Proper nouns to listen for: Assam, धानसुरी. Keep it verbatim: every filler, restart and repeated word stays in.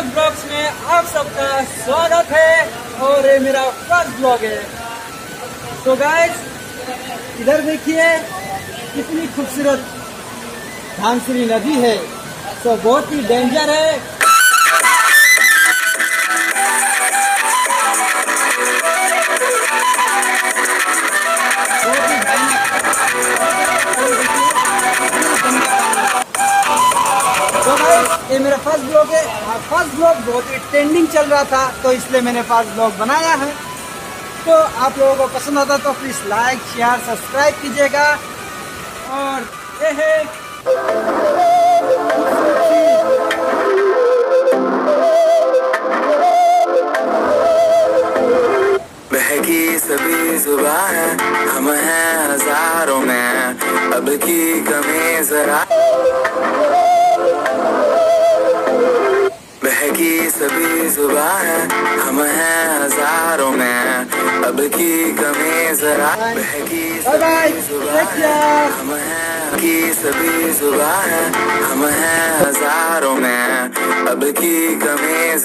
Blog blogs में आप सबका स्वागत है और ये मेरा फर्स्ट ब्लॉग है। तो गाइस इधर देखिए कितनी खूबसूरत धानसुरी नदी है। तो बहुत ही डेंजर है। ये मेरा फर्स्ट ब्लॉग है। फर्स्ट ब्लॉग बहुत ही ट्रेंडिंग चल रहा था तो इसलिए मैंने फर्स्ट ब्लॉग बनाया है। तो आप लोगों को पसंद आता तो प्लीज लाइक शेयर सब्सक्राइब कीजिएगा। और ये है बहकी सभी जुबान, हम हैं हजारों में, अब की कमी जरा की सभी जुबान है, हम हैं हजारों में, अब की कमी जरा बहकी सभी जुबान, हम हैं की सभी जुबान है, हम हैं हजारों में, अब की कमी।